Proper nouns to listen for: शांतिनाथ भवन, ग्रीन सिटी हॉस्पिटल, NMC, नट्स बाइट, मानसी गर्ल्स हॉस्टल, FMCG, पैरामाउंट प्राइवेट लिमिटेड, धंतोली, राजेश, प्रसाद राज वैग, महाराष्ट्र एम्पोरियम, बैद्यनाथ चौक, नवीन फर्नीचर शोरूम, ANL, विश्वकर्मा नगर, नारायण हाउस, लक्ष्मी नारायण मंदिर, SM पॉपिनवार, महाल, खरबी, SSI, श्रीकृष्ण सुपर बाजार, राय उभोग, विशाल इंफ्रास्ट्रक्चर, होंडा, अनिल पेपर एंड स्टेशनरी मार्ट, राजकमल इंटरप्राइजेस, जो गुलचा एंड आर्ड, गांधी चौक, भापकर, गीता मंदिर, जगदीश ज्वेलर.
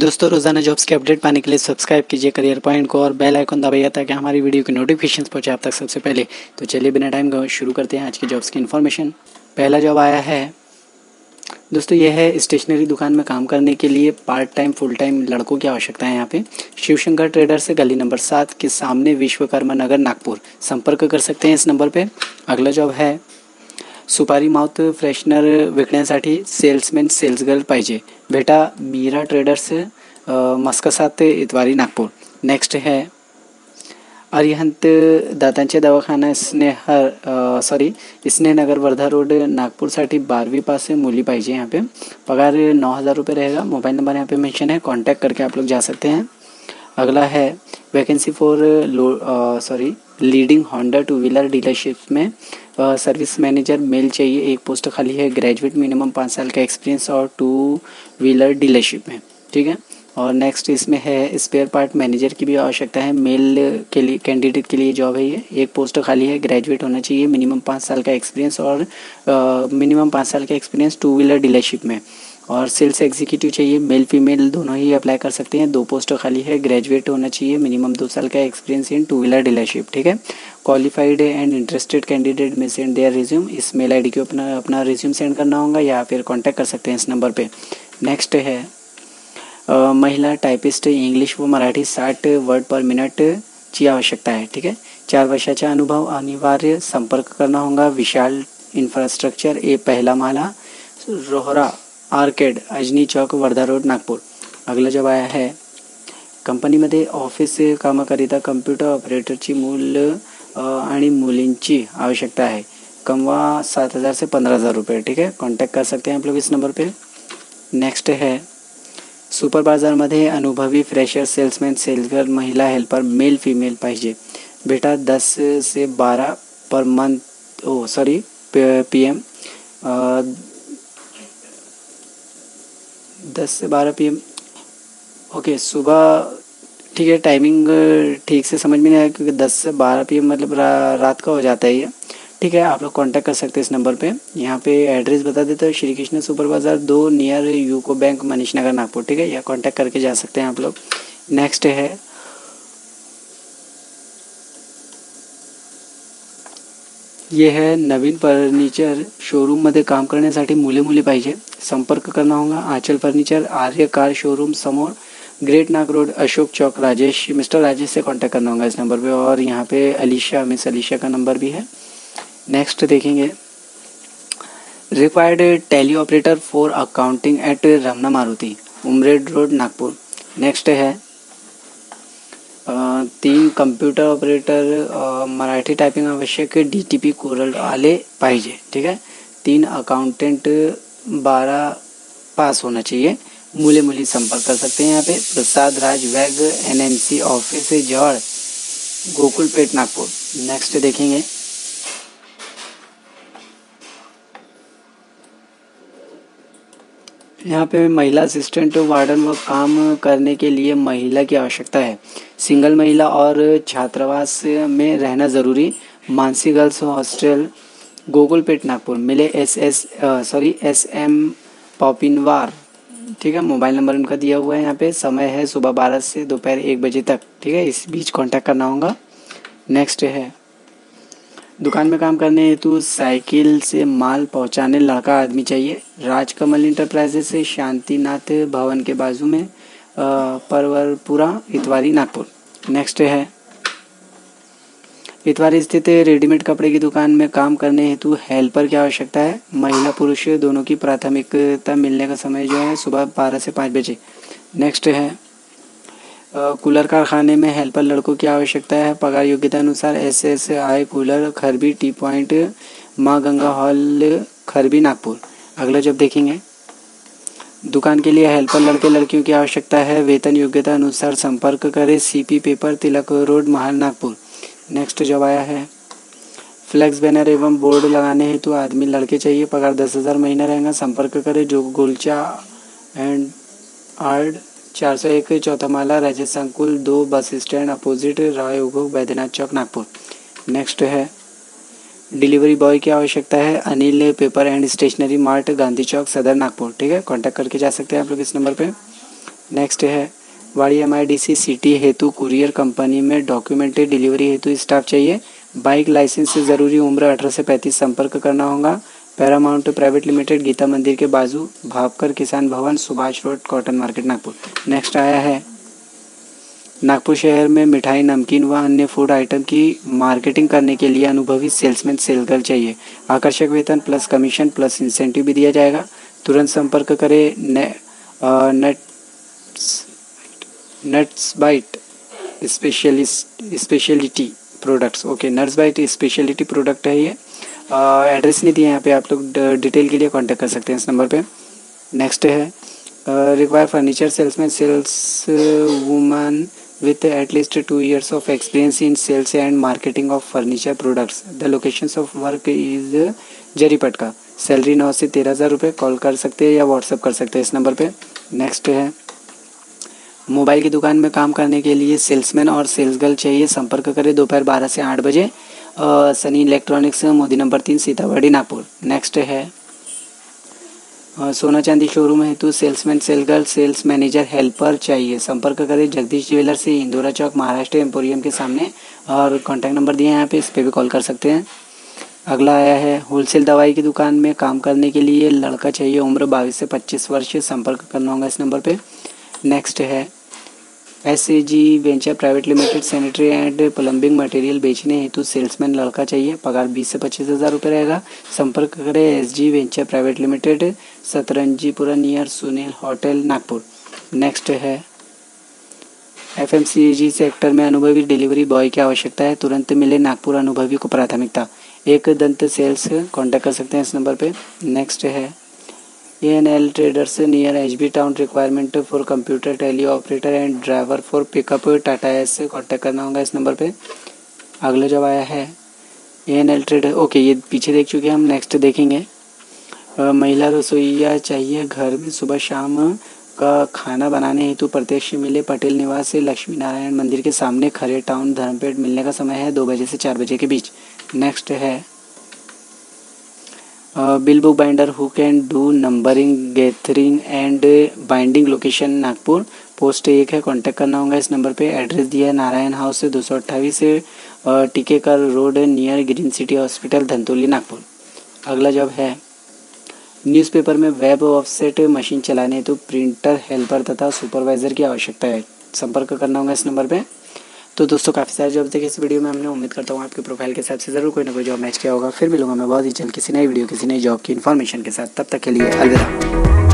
दोस्तों रोजाना जॉब्स के अपडेट पाने के लिए सब्सक्राइब कीजिए करियर पॉइंट को और बेल आइकन दबाइए ताकि हमारी वीडियो की नोटिफिकेशन पहुंचे आप तक सबसे पहले। तो चलिए बिना टाइम गवाए शुरू करते हैं आज की जॉब्स की इन्फॉर्मेशन। पहला जॉब आया है दोस्तों, यह है स्टेशनरी दुकान में काम करने के लिए पार्ट टाइम फुल टाइम लड़कों की आवश्यकता है। यहाँ पे शिव शंकर ट्रेडर से गली नंबर 7 के सामने विश्वकर्मा नगर नागपुर संपर्क कर सकते हैं इस नंबर पे। अगला जॉब है सुपारी माउथ फ्रेशनर विकण्यासाठी सेल्समॅन सेल्स गर्ल पाहिजे बेटा मीरा ट्रेडर्स मस्कसाते इतवारी नागपूर। नेक्स्ट है अरिहंत दातांचे दवाखाना स्नेहनगर वर्धा रोड नागपुर साठी 12वीं पास से मुली पाहिजे। यहाँ पे पगार 9,000 रुपये रहेगा। मोबाइल नंबर यहाँ पे मेंशन है, कांटेक्ट करके आप लोग जा सकते हैं। अगला है vacancy for leading होंडा two wheeler dealership में सर्विस मैनेजर मेल चाहिए। एक पोस्ट खाली है, ग्रेजुएट मिनिमम 5 साल का एक्सपीरियंस और टू व्हीलर डीलरशिप में, ठीक है। और नेक्स्ट इसमें है स्पेयर पार्ट मैनेजर की भी आवश्यकता है, मेल के लिए कैंडिडेट के लिए जॉब है ये। एक पोस्ट खाली है, ग्रेजुएट होना चाहिए, मिनिमम 5 साल का एक्सपीरियंस और टू व्हीलर डीलरशिप में। और सेल्स एग्जीक्यूटिव चाहिए, मेल फीमेल दोनों ही अप्लाई कर सकते हैं। 2 पोस्ट खाली है, ग्रेजुएट होना चाहिए, मिनिमम 2 साल का experience in two wheeler dealership, ठीक है। Qualified and interested candidate may send their resume, इस मेल आईडी को अपना रिज्यूम सेंड करना होगा या फिर कांटेक्ट कर सकते हैं इस नंबर पे। नेक्स्ट है महिला टाइपिस्ट इंग्लिश व मराठी 60 वर्ड पर मिनट की आवश्यकता है, ठीक है। 4 वर्षाचा अनुभव अनिवार्य। संपर्क करना होगा विशाल इंफ्रास्ट्रक्चर ए पहला माला रोहरा आर्केड अजनी चौक वर्धा रोड नागपूर। अगला जॉब आया है कंपनीमध्ये ऑफिस कामाकरिता कम्प्युटर ऑपरेटरची मुलींची आवश्यकता है। कमवा 7,000 से 15,000 रुपये, ठीक है। कांटेक्ट कर सकते हैं आप लोग इस नंबर पे। नेक्स्ट है सुपर बाजारमध्ये अनुभवी फ्रेशर सेल्समैन सेल्सगर्ल महिला हेल्पर मेल फीमेल पाहिजे बेटा 10 से 12 पर मंथ पीएम 10 से 12 PM, ओके सुबह, ठीक है। टाइमिंग ठीक से समझ में नहीं आया क्योंकि 10 से 12 PM मतलब रात का हो जाता है ये, ठीक है। आप लोग कांटेक्ट कर सकते हैं इस नंबर पे। यहाँ पे एड्रेस बता देते हैं, श्रीकृष्ण सुपर बाजार 2 near UCO bank Manish Nagar Nagpur, ठीक है। या कांटेक्ट करके जा सकते हैं आप लोग। नेक्स्ट है ये है नवीन फर्नीचर शोरूम मध्ये काम करण्यासाठी मुले पाहिजे। संपर्क करना होगा Aanchal furniture Arya car showroom समोर great Nag road Ashok Chowk राजेश, mister राजेश से कांटेक्ट करना होगा इस नंबर पे। और यहाँ पे अलीशा मिस अलीशा का नंबर भी है। नेक्स्ट देखेंगे required tally operator for accounting at Ramna Maruti Umred road Nagpur. Next है 3 कंप्यूटर ऑपरेटर मराठी टाइपिंग आवश्यक DTP कोरल आले पाहिजे, ठीक है। 3 अकाउंटेंट 12 पास होना चाहिए। मुली संपर्क कर सकते हैं यहाँ पे प्रसाद राज वैग NMC ऑफिस जवळ गोकुलपेट नागपुर। नेक्स्ट देखेंगे यहाँ पे महिला असिस्टेंट वार्डन व काम करने के लिए महिला की आवश्यकता है। सिंगल महिला और छात्रावास में रहना ज़रूरी। मानसी गर्ल्स हॉस्टल गोकुलपेट नागपुर मिले SM पॉपिनवार, ठीक है। मोबाइल नंबर उनका दिया हुआ है यहाँ पे। समय है सुबह 12 से दोपहर 1 बजे तक, ठीक है। इस बीच कांटेक्ट करना होगा। नेक्स्ट है दुकान में काम करने हेतु साइकिल से माल पहुंचाने लड़का आदमी चाहिए। राजकमल इंटरप्राइजेस से शांतिनाथ भवन के बाजू में परवरपुरा इतवारी नागपुर। नेक्स्ट है इतवारी स्थित रेडीमेड कपड़े की दुकान में काम करने हेतु हेल्पर की आवश्यकता है। महिला पुरुष दोनों की प्राथमिकता मिलने का समय जो है सुबह 12 से 5 बजे। नेक्स्ट है कूलर कारखाने में हेल्पर लड़कों की आवश्यकता है। पगार योग्यता अनुसार SSI cooler खरबी T point Maa Ganga hall खरबी Nagpur. अगला जब देखेंगे दुकान के लिए हेल्पर लड़के लड़कियों की आवश्यकता है। वेतन योग्यता अनुसार संपर्क करें CP पेपर तिलक road महाल Nagpur. Next job आया है फ्लैक्स बैनर एवं बोर्ड लगाने हेतु आदमी लड़के चाहिए। पगार 10,000 महीना रहेगा। संपर्क करें जो गुलचा एंड आर्ड 401 चौथा माला राजस्थानकुल 2 बस स्टैंड अपोजिट राय उभोग बैद्यनाथ चौक नागपुर। नेक्स्ट है डिलीवरी बॉय की आवश्यकता है। अनिल पेपर एंड स्टेशनरी मार्ट गांधी चौक Sadar Nagpur, ठीक है। कांटेक्ट करके जा सकते हैं आप लोग इस नंबर पे। नेक्स्ट है वाड़ी MIDC सिटी हेतु कुरियर कंपनी में डॉक्यूमेंटेड डिलीवरी हेतु स्टाफ चाहिए। बाइक लाइसेंस से ज़रूरी उम्र 18 से 35, संपर्क करना होगा। पैरामाउंट प्राइवेट लिमिटेड, गीता मंदिर के बाजू, भापकर Kisan Bhavan, Subhash road, cotton market, Nagpur. Next आया है नागपुर शहर में मिठाई, नमकीन व अन्य फूड आइटम की मार्केटिंग करने के लिए अनुभवी सेल्समैन सेल गर्ल चाहिए। आकर्षक वेतन प्लस कमीशन प्लस इंसेंटिव भी दिया जाएगा। तुरंत संपर्क करें नट्स बाइट speciality products. Okay, नट्स बाइट speciality product है ये। एड्रेस नहीं दिया यहाँ पे, आप लोग डिटेल के लिए कांटेक्ट कर सकते हैं इस नंबर पे। नेक्स्ट है require furniture salesman sales woman with at least 2 years of experience in sales and marketing of furniture products. The locations of work is Jaripatka. Salary 9 से 13,000 रुपये। कॉल कर सकते हैं या व्हाट्सअप कर सकते हैं इस नंबर पे। नेक्स्ट है मोबाइल की दुकान में काम करने के लिए सेल्समैन और सेल्स गर्ल चाहिए। संपर्क करें दोपहर 12 से 8 बजे, Sunny electronics, Modi number 3, Sitawadi, Nagpur. Next है सोना चांदी शोरूम हेतु salesman sale girl sales manager helper चाहिए। संपर्क करें जगदीश ज्वेलर से, इंदौरा चौक, महाराष्ट्र एम्पोरियम के सामने, और कॉन्टैक्ट नंबर दिए हैं यहाँ पे, इस पर भी कॉल कर सकते हैं। अगला आया है होलसेल दवाई की दुकान में काम करने के लिए लड़का चाहिए, उम्र 22 से 25 वर्ष, संपर्क करना होगा इस नंबर पर। नेक्स्ट है SG venture private limited sanitary and plumbing material बेचने हेतु सेल्समैन लड़का चाहिए। पगार 20 से 25,000 रुपये रहेगा। संपर्क करें SG venture private limited, Satranjipura, near Sunil hotel, Nagpur. Next है FMCG सेक्टर में अनुभवी डिलीवरी बॉय की आवश्यकता है। तुरंत मिले, नागपुर अनुभवी को प्राथमिकता। एक दंत सेल्स, कॉन्टैक्ट कर सकते हैं इस नंबर पर। नेक्स्ट है ANL traders near HB town, requirement for computer tally operator and driver for pickup, Tata ace, contact करना होगा इस नंबर पे। अगला जब आया है ANL ट्रेडर, ओके ये पीछे देख चुके हैं हम, नेक्स्ट देखेंगे। महिला रसोईया चाहिए, घर में सुबह शाम का खाना बनाने हेतु प्रत्यक्ष मिले, पटेल निवास से, लक्ष्मी नारायण मंदिर के सामने, खरे टाउन, धर्मपेट। मिलने का समय है 2 बजे से 4 बजे के बीच। नेक्स्ट है bill book binder who can do numbering gathering and binding, location Nagpur, post 1 है, कांटेक्ट करना होगा इस नंबर पे। एड्रेस दिया है नारायण हाउस से 228 Tikekar road, near ग्रीन सिटी हॉस्पिटल, धंतोली, Nagpur. अगला जॉब है न्यूज़पेपर में वेब ऑफसेट मशीन चलाने हेतु प्रिंटर हेल्पर तथा सुपरवाइजर की आवश्यकता है। संपर्क करना होगा इस नंबर पर। तो दोस्तों काफ़ी सारे जॉब्स देखे इस वीडियो में हमने। उम्मीद करता हूँ आपके प्रोफाइल के हिसाब से ज़रूर कोई ना कोई जॉब मैच किया होगा। फिर मिलूंगा मैं बहुत ही जल्द किसी नई वीडियो, किसी नई जॉब की इन्फॉर्मेशन के साथ। तब तक के लिए अलविदा।